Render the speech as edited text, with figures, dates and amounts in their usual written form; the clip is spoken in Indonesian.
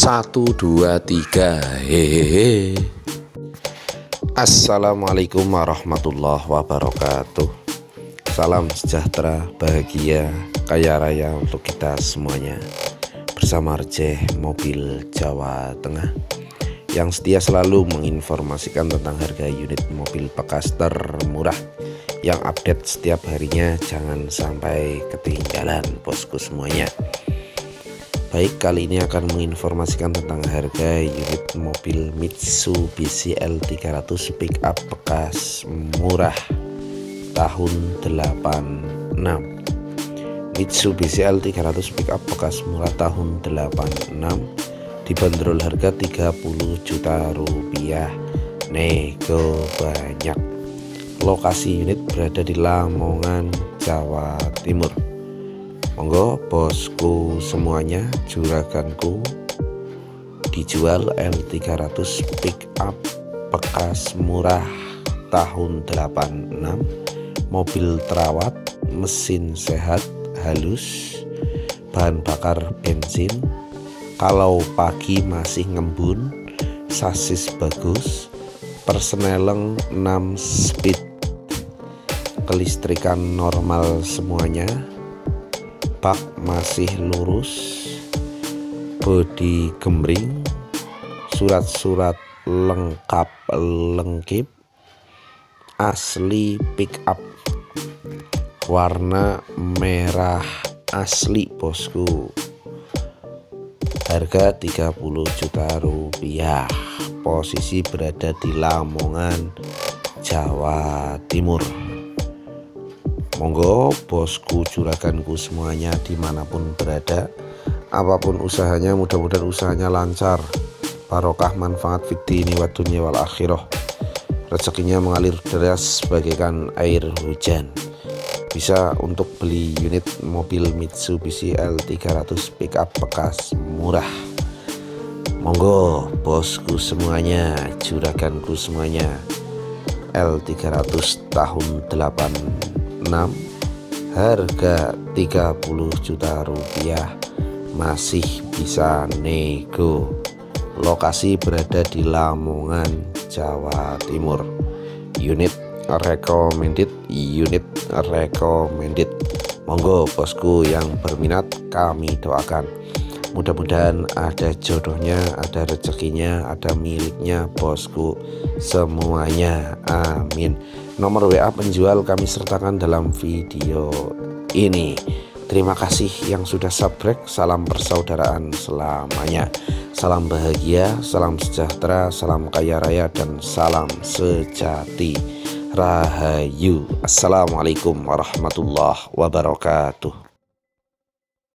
1, 2, 3. Hehehe. Assalamualaikum warahmatullahi wabarakatuh. Salam sejahtera, bahagia, kaya raya untuk kita semuanya. Bersama Rejeh Mobil Jawa Tengah yang setia selalu menginformasikan tentang harga unit mobil bekas termurah yang update setiap harinya. Jangan sampai ketinggalan, bosku semuanya. Baik, kali ini akan menginformasikan tentang harga unit mobil Mitsubishi L300 pick up bekas murah tahun 86. Mitsubishi L300 pick up bekas murah tahun 86 dibanderol harga 30 juta rupiah nego banyak. Lokasi unit berada di Lamongan, Jawa Timur. Monggo bosku semuanya, juraganku, dijual L300 pick up bekas murah tahun 86, mobil terawat, mesin sehat, halus, bahan bakar bensin, kalau pagi masih ngembun, sasis bagus, persneleng 6 speed, kelistrikan normal semuanya, bak masih lurus, bodi gemring, surat-surat lengkap lengkip, asli pick up, warna merah asli bosku. Harga 30 juta rupiah. Posisi berada di Lamongan, Jawa Timur. Monggo bosku juraganku semuanya, dimanapun berada, apapun usahanya, mudah-mudahan usahanya lancar, barokah, manfaat fid dini wad dunya wal akhirah, rezekinya mengalir deras bagaikan air hujan. Bisa untuk beli unit mobil Mitsubishi L300 pick up bekas murah. Monggo bosku semuanya, juraganku semuanya, L300 tahun 86 harga 30 juta rupiah masih bisa nego. Lokasi berada di Lamongan, Jawa Timur. Unit recommended, unit recommended. Monggo bosku yang berminat, kami doakan mudah-mudahan ada jodohnya, ada rezekinya, ada miliknya bosku semuanya, amin. Nomor WA penjual kami sertakan dalam video ini. Terima kasih yang sudah subscribe. Salam persaudaraan selamanya, salam bahagia, salam sejahtera, salam kaya raya, dan salam sejati rahayu. Assalamualaikum warahmatullahi wabarakatuh.